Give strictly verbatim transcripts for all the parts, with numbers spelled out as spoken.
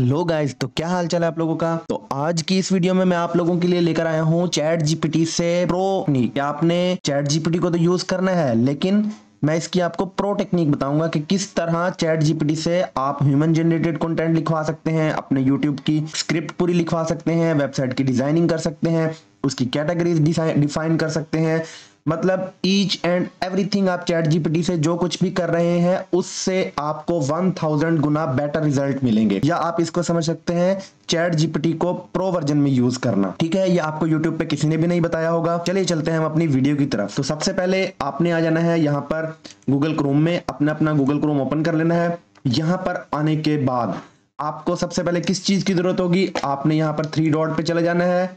Hello guys, तो क्या हाल चाल है आप लोगों का। तो आज की इस वीडियो में मैं आप लोगों के लिए लेकर आया हूँ चैट जीपीटी से प्रो टेक्निक। आपने चैट जीपीटी को तो यूज करना है, लेकिन मैं इसकी आपको प्रो टेक्निक बताऊंगा कि किस तरह चैट जीपीटी से आप ह्यूमन जनरेटेड कंटेंट लिखवा सकते हैं, अपने यूट्यूब की स्क्रिप्ट पूरी लिखवा सकते हैं, वेबसाइट की डिजाइनिंग कर सकते हैं, उसकी कैटेगरीज डिफाइन कर सकते हैं। मतलब ईच एंड एवरीथिंग आप चैट जीपीटी से जो कुछ भी कर रहे हैं उससे आपको एक हज़ार गुना बेटर रिजल्ट मिलेंगे। या आप इसको समझ सकते हैं चैट जीपीटी को प्रो वर्जन में यूज करना। ठीक है, ये आपको यूट्यूब पे किसी ने भी नहीं बताया होगा। चलिए चलते हैं हम अपनी वीडियो की तरफ। तो सबसे पहले आपने आ जाना है यहाँ पर गूगल क्रोम में, अपना अपना गूगल क्रोम ओपन कर लेना है। यहाँ पर आने के बाद आपको सबसे पहले किस चीज की जरूरत होगी, आपने यहाँ पर थ्री डॉट पे चले जाना है।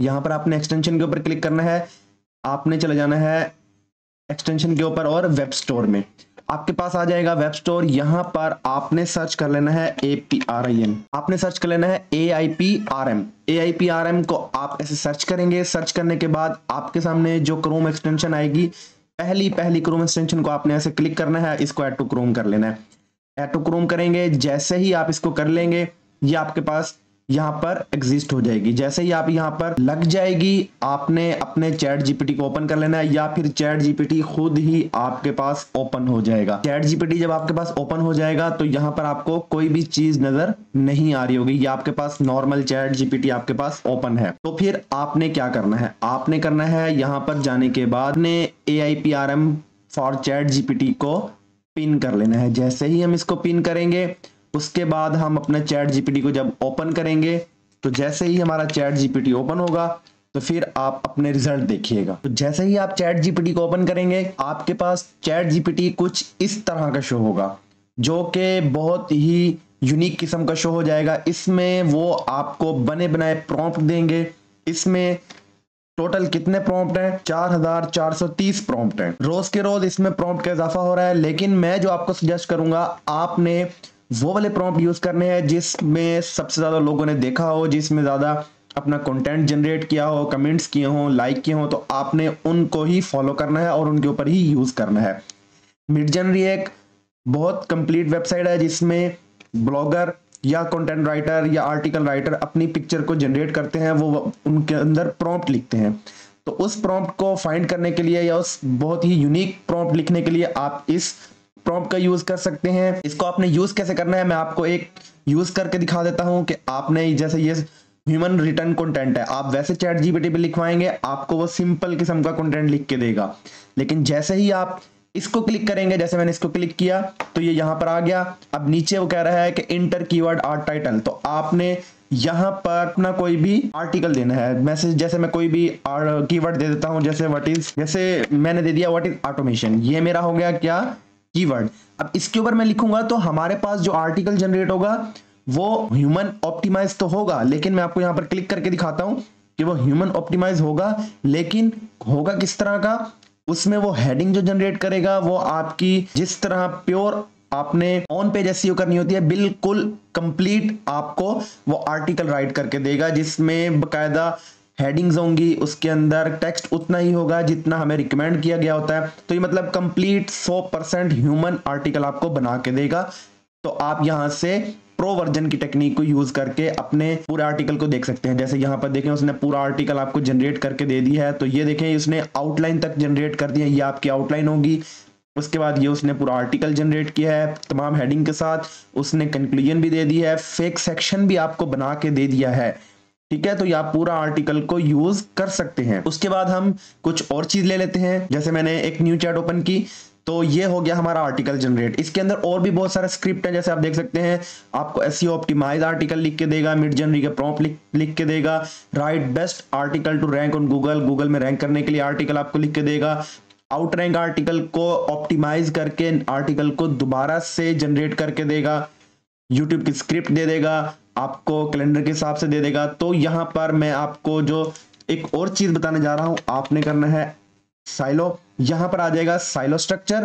यहाँ पर आपने एक्सटेंशन के ऊपर क्लिक करना है, आपने चले जाना है एक्सटेंशन के ऊपर और वेब स्टोर में आपके पास आ जाएगा वेब स्टोर। यहाँ पर आपने सर्च कर लेना है ए पी आर एम, आपने सर्च कर लेना है A I P R M. A I P R M को आप ऐसे सर्च करेंगे। सर्च करने के बाद आपके सामने जो क्रोम एक्सटेंशन आएगी, पहली पहली क्रोम एक्सटेंशन को आपने ऐसे क्लिक करना है, इसको ऐड टू क्रोम कर लेना है। ऐड टू क्रोम करेंगे, जैसे ही आप इसको कर लेंगे ये आपके पास यहाँ पर एग्जिस्ट हो जाएगी। जैसे ही आप यहाँ पर लग जाएगी, आपने अपने चैट जीपीटी को ओपन कर लेना है, या फिर चैट जीपीटी खुद ही आपके पास ओपन हो जाएगा। चैट जीपीटी जब आपके पास ओपन हो जाएगा तो यहाँ पर आपको कोई भी चीज नजर नहीं आ रही होगी। ये आपके पास नॉर्मल चैट जीपीटी आपके पास ओपन है। तो फिर आपने क्या करना है, आपने करना है यहाँ पर जाने के बाद ने A I P R M for chat GPT को पिन कर लेना है। जैसे ही हम इसको पिन करेंगे, उसके बाद हम अपना चैट जीपीटी को जब ओपन करेंगे, तो जैसे ही हमारा चैट जीपीटी ओपन होगा तो फिर आप अपने रिजल्ट देखिएगा। तो जैसे ही आप चैट जीपीटी को ओपन करेंगे, आपके पास चैट जीपीटी कुछ इस तरह का शो होगा, जो कि बहुत ही यूनिक किस्म का शो हो जाएगा। इसमें वो आपको बने बनाए प्रॉम्प्ट देंगे। इसमें टोटल कितने प्रॉम्प्ट हैं, चार हज़ार चार सौ तीस प्रॉम्प्ट हैं। रोज के रोज इसमें प्रॉम्प्ट का इजाफा हो रहा है, लेकिन मैं जो आपको सजेस्ट करूंगा, आपने वो वाले प्रॉम्प्ट यूज करने हैं जिसमें सबसे ज्यादा लोगों ने देखा हो, जिसमें ज्यादा अपना कंटेंट जनरेट किया हो, कमेंट्स किए हो, लाइक किए हो। तो आपने उनको ही फॉलो करना है और उनके ऊपर ही यूज करना है। मिडजर्नी एक बहुत कंप्लीट वेबसाइट है जिसमें ब्लॉगर या कंटेंट राइटर या आर्टिकल राइटर अपनी पिक्चर को जनरेट करते हैं, वो उनके अंदर प्रॉम्प्ट लिखते हैं। तो उस प्रॉम्प्ट को फाइंड करने के लिए या उस बहुत ही यूनिक प्रॉम्प्ट लिखने के लिए आप इस प्रॉम्प्ट का यूज कर सकते हैं। इसको आपने यूज कैसे करना है, मैं आपको एक यूज करके दिखा देता हूं कि आपने जैसे ये ह्यूमन रिटन कंटेंट है, आप वैसे चैट जीपीटी पे लिखवाएंगे, आपको वो सिंपल किस्म का कंटेंट लिख के देगा। लेकिन जैसे ही आप इसको क्लिक करेंगे, जैसे मैंने इसको क्लिक किया तो ये यहाँ पर आ गया। अब नीचे वो कह रहा है कि इंटर कीवर्ड आर्ट टाइटल, तो आपने यहाँ पर अपना कोई भी आर्टिकल देना है, मैसेज। जैसे मैं कोई भी कीवर्ड दे देता हूँ, जैसे व्हाट इज, जैसे मैंने दे दिया व्हाट इज ऑटोमेशन, ये मेरा हो गया क्या कीवर्ड। अब इसके ऊपर मैं लिखूंगा तो हमारे पास जो आर्टिकल जनरेट होगा वो ह्यूमन ऑप्टिमाइज तो होगा, लेकिन मैं आपको यहाँ पर क्लिक करके दिखाता हूँ कि वो ह्यूमन ऑप्टिमाइज होगा, लेकिन होगा किस तरह का। उसमें वो हेडिंग जो जनरेट करेगा वो आपकी जिस तरह प्योर आपने ऑन पेज एसईओ करनी होती है, बिल्कुल कंप्लीट आपको वो आर्टिकल राइट करके देगा, जिसमें बाकायदा हेडिंग्स होंगी, उसके अंदर टेक्स्ट उतना ही होगा जितना हमें रिकमेंड किया गया होता है। तो ये मतलब कंप्लीट सौ परसेंट ह्यूमन आर्टिकल आपको बना के देगा। तो आप यहाँ से प्रो वर्जन की टेक्निक को यूज करके अपने पूरे आर्टिकल को देख सकते हैं। जैसे यहाँ पर देखें, उसने पूरा आर्टिकल आपको जनरेट करके दे दी है। तो ये देखें, उसने आउटलाइन तक जनरेट कर दी है, ये आपकी आउटलाइन होगी। उसके बाद ये उसने पूरा आर्टिकल जनरेट किया है तमाम हेडिंग के साथ, उसने कंक्लूजन भी दे दी है, फेक सेक्शन भी आपको बना के दे दिया है। ठीक है, तो आप पूरा आर्टिकल को यूज कर सकते हैं। उसके बाद हम कुछ और चीज ले लेते हैं। जैसे मैंने एक न्यू चैट ओपन की, तो ये हो गया हमारा आर्टिकल जनरेट। इसके अंदर और भी बहुत सारे स्क्रिप्ट हैं, जैसे आप देख सकते हैं। आपको एसईओ ऑप्टिमाइज आर्टिकल लिख के देगा, मिडजर्नी के प्रॉम्प्ट लिख, लिख के देगा, write best article to rank on Google, Google में रैंक करने के लिए आर्टिकल आपको लिख के देगा, आउट रैंक आर्टिकल को ऑप्टिमाइज करके आर्टिकल को दोबारा से जनरेट करके देगा, यूट्यूब की स्क्रिप्ट दे देगा, आपको कैलेंडर के हिसाब से दे देगा। तो यहाँ पर मैं आपको जो एक और चीज बताने जा रहा हूँ, आपने करना है साइलो। यहाँ पर आ जाएगा silo structure,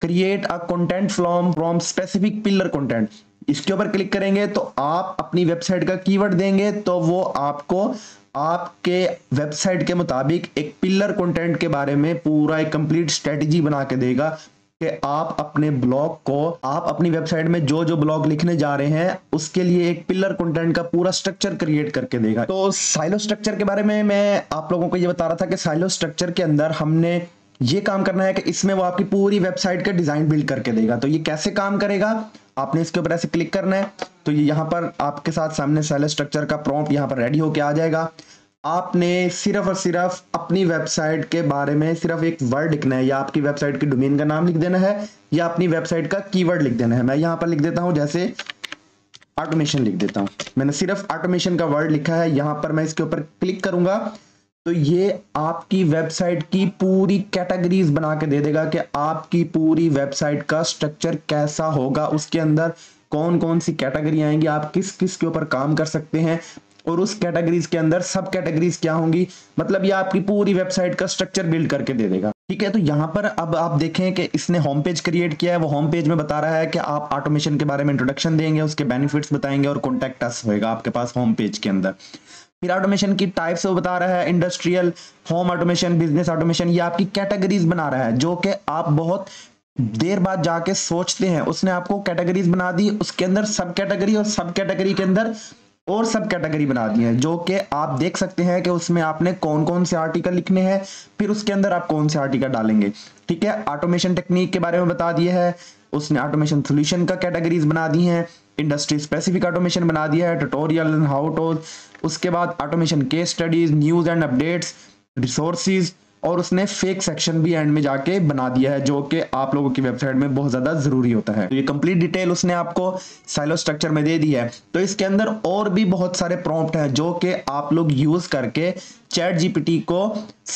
create a content from from specific pillar content. इसके ऊपर क्लिक करेंगे तो आप अपनी वेबसाइट का कीवर्ड देंगे, तो वो आपको आपके वेबसाइट के मुताबिक एक पिलर कंटेंट के बारे में पूरा एक कंप्लीट स्ट्रेटेजी बना के देगा। कि आप अपने ब्लॉग को, आप अपनी वेबसाइट में जो जो ब्लॉग लिखने जा रहे हैं उसके लिए एक पिलर कंटेंट का पूरा स्ट्रक्चर क्रिएट करके देगा। तो साइलो स्ट्रक्चर के बारे में मैं आप लोगों को ये बता रहा था कि साइलो स्ट्रक्चर के अंदर हमने ये काम करना है कि इसमें वो आपकी पूरी वेबसाइट का डिजाइन बिल्ड करके देगा। तो ये कैसे काम करेगा, आपने इसके ऊपर ऐसे क्लिक करना है तो ये यहाँ पर आपके साथ सामने साइलो स्ट्रक्चर का प्रॉम्प्ट यहाँ पर रेडी होके आ जाएगा। आपने सिर्फ और सिर्फ अपनी वेबसाइट के बारे में सिर्फ एक वर्ड लिखना है, या आपकी वेबसाइट की डोमेन का नाम लिख देना है, या अपनी वेबसाइट का कीवर्ड लिख देना है। मैं यहाँ पर लिख देता हूँ, जैसे ऑटोमेशन लिख देता हूँ, मैंने सिर्फ ऑटोमेशन का वर्ड लिखा है। यहाँ पर मैं इसके ऊपर क्लिक करूंगा तो ये आपकी वेबसाइट की पूरी कैटेगरीज बना के दे देगा कि आपकी पूरी वेबसाइट का स्ट्रक्चर कैसा होगा, उसके अंदर कौन कौन सी कैटेगरी आएंगी, आप किस किस के ऊपर काम कर सकते हैं और उस कैटेगरीज के अंदर सब कैटेगरीज क्या होंगी। मतलब ये आपकी पूरी वेबसाइट का स्ट्रक्चर बिल्ड करके दे देगा। ठीक है, तो यहाँ पर अब आप देखें कि इसने होम पेज क्रिएट किया है। वो होम पेज में बता रहा है कि आप ऑटोमेशन के बारे में इंट्रोडक्शन देंगे, उसके बेनिफिट्स बताएंगे और कॉन्टैक्ट अस होएगा आपके पास होम पेज के अंदर। फिर ऑटोमेशन की टाइप्स वो बता रहा है, industrial, home automation, business automation, ये आपकी कैटेगरीज बना रहा है जो कि आप बहुत देर बाद जाके सोचते हैं। उसने आपको कैटेगरीज बना दी, उसके अंदर सब कैटेगरी और सब कैटेगरी के अंदर और सब कैटेगरी बना दी है, जो कि आप देख सकते हैं कि उसमें आपने कौन कौन से आर्टिकल लिखने हैं, फिर उसके अंदर आप कौन से आर्टिकल डालेंगे। ठीक है, ऑटोमेशन टेक्निक के बारे में बता दिया है उसने, ऑटोमेशन सॉल्यूशन का कैटेगरीज बना दी हैं, इंडस्ट्री स्पेसिफिक ऑटोमेशन बना दिया है, ट्यूटोरियल एंड हाउ टू, उसके बाद automation case studies, news and updates, resources, और उसने फेक सेक्शन भी एंड में जाके बना दिया है जो कि आप लोगों की वेबसाइट में बहुत ज्यादा जरूरी होता है। तो ये कंप्लीट डिटेल उसने आपको साइलो स्ट्रक्चर में दे दी है। तो इसके अंदर और भी बहुत सारे प्रॉम्प्ट हैं जो कि आप लोग यूज करके चैट जीपीटी को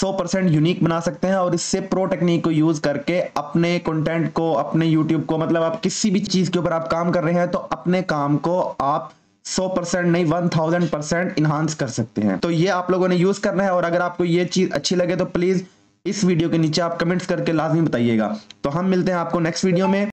सौ परसेंट यूनिक बना सकते हैं और इससे प्रो टेक्निक को यूज करके अपने कंटेंट को, अपने यूट्यूब को, मतलब आप किसी भी चीज के ऊपर आप काम कर रहे हैं तो अपने काम को आप सौ परसेंट नहीं एक हज़ार परसेंट इनहांस कर सकते हैं। तो ये आप लोगों ने यूज करना है और अगर आपको ये चीज अच्छी लगे तो प्लीज इस वीडियो के नीचे आप कमेंट्स करके लाजमी बताइएगा। तो हम मिलते हैं आपको नेक्स्ट वीडियो में।